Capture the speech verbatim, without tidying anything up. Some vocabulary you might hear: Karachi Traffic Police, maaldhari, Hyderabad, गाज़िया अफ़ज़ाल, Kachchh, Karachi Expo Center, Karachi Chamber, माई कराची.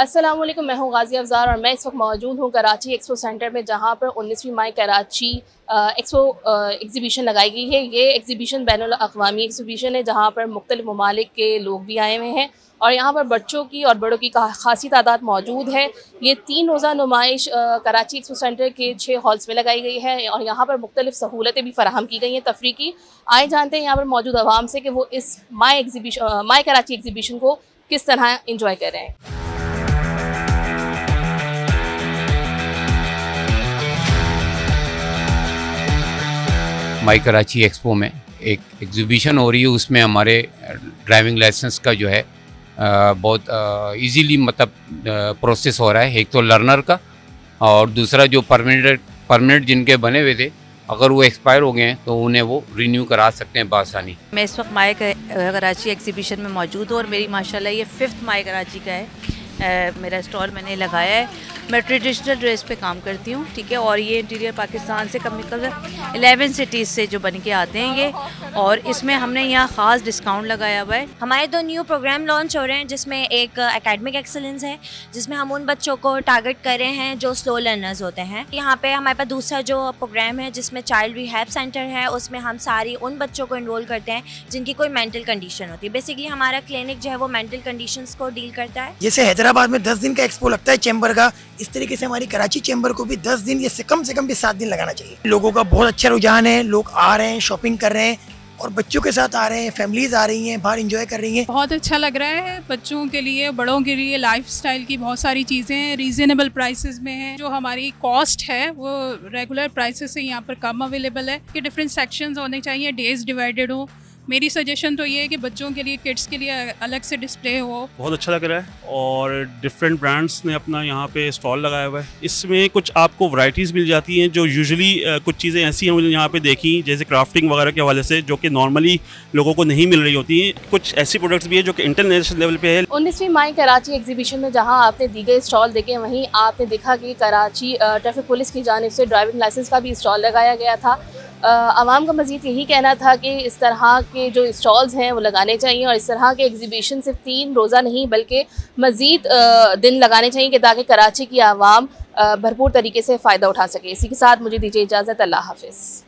अस्सलाम वालेकुम, मैं हूँ गाज़िया अफ़ज़ाल और मैं इस वक्त मौजूद हूँ कराची एक्सपो सेंटर में, जहाँ पर उन्नीसवीं मई कराची एक्सपो एग्जीबिशन लगाई गई है। ये एग्जीबिशन बैनुल अक़वामी एग्जीबिशन है, जहाँ पर मुख्तलिफ़ ममालिक के लोग भी आए हुए हैं और यहाँ पर बच्चों की और बड़ों की खासी तादाद मौजूद है। ये तीन रोज़ा नुमाइश कराची एक्सपो सेंटर के छः हॉल्स में लगाई गई है और यहाँ पर मुख्तलिफ़ सहूलतें भी फराहम की गई हैं तफरी की। आए जानते हैं यहाँ पर मौजूद आवाम से कि वो इस माई एग्जीबिशन माई कराची एग्जीबिशन को किस तरह इंजॉय कर रहे हैं। माई कराची एक्सपो में एक एग्ज़िबिशन हो रही है, उसमें हमारे ड्राइविंग लाइसेंस का जो है आ, बहुत इजीली मतलब प्रोसेस हो रहा है। एक तो लर्नर का और दूसरा जो परमानेंट परमानेंट जिनके बने हुए थे, अगर वो एक्सपायर हो गए हैं तो उन्हें वो रिन्यू करा सकते हैं बआसानी। मैं इस वक्त माई कराची एग्ज़िबिशन में मौजूद हूँ और मेरी माशाल्लाह ये फिफ्थ माई कराची का है। आ, मेरा स्टॉल मैंने लगाया है। मैं ट्रेडिशनल ड्रेस पे काम करती हूँ, ठीक है, और ये इंटीरियर पाकिस्तान से कम निकल इलेवन सिटीज़ से जो बन के आते हैं ये, और इसमें हमने यहाँ ख़ास डिस्काउंट लगाया हुआ है। हमारे दो न्यू प्रोग्राम लॉन्च हो रहे हैं, जिसमें एक एकेडमिक एक्सेलेंस है, जिसमें हम उन बच्चों को टारगेट कर रहे हैं जो स्लो लर्नर्स होते हैं। यहाँ पर हमारे पास दूसरा जो प्रोग्राम है जिसमें चाइल्ड रिहैब सेंटर है, उसमें हम सारी उन बच्चों को इनरोल करते हैं जिनकी कोई मेंटल कंडीशन होती है। बेसिकली हमारा क्लिनिक जो है वो मेंटल कंडीशन को डील करता है। जैसे हैदराबाद में दस दिन का एक्सपो लगता है चैम्बर का, इस तरीके से हमारी कराची चैम्बर को भी दस दिन या से कम से कम भी सात दिन लगाना चाहिए। लोगों का बहुत अच्छा रुझान है, लोग आ रहे हैं, शॉपिंग कर रहे हैं और बच्चों के साथ आ रहे हैं, फैमिलीज आ रही हैं, बाहर एंजॉय कर रही हैं। बहुत अच्छा लग रहा है बच्चों के लिए, बड़ों के लिए। लाइफस्टाइल की बहुत सारी चीज़ें हैं, रीज़नेबल प्राइसेस में हैं। जो हमारी कॉस्ट है वो रेगुलर प्राइसेस से यहाँ पर कम अवेलेबल है। कि डिफरेंट सेक्शंस होने चाहिए, डेज डिवाइडेड हो। मेरी सजेशन तो ये है कि बच्चों के लिए, किड्स के लिए अलग से डिस्प्ले हो। बहुत अच्छा लग रहा है और डिफरेंट ब्रांड्स ने अपना यहाँ पे स्टॉल लगाया हुआ है। इसमें कुछ आपको वैरायटीज़ मिल जाती हैं, जो यूजुअली कुछ चीज़ें ऐसी हैं मैंने यहाँ पे देखी, जैसे क्राफ्टिंग वगैरह के हवाले से, जो कि नॉर्मली लोगों को नहीं मिल रही होती हैं। कुछ ऐसी प्रोडक्ट्स भी है जो कि इंटरनेशनल लेवल पे है। उन्नीसवीं मई कराची एग्जीबिशन में जहाँ आपने दीगर स्टॉल देखे, वहीं आपने देखा कि कराची ट्रैफिक पुलिस की जानिब से ड्राइविंग लाइसेंस का भी स्टॉल लगाया गया था। आवाम का मज़ीद यही कहना था कि इस तरह के जो स्टॉल्स हैं वो लगाने चाहिए और इस तरह के एग्ज़िबिशन सिर्फ तीन रोज़ा नहीं बल्कि मज़ीद दिन लगाने चाहिए कि ताकि कराची की आवाम भरपूर तरीके से फ़ायदा उठा सके। इसी के साथ मुझे दीजिए इजाज़त। अल्लाह हाफ़िज़।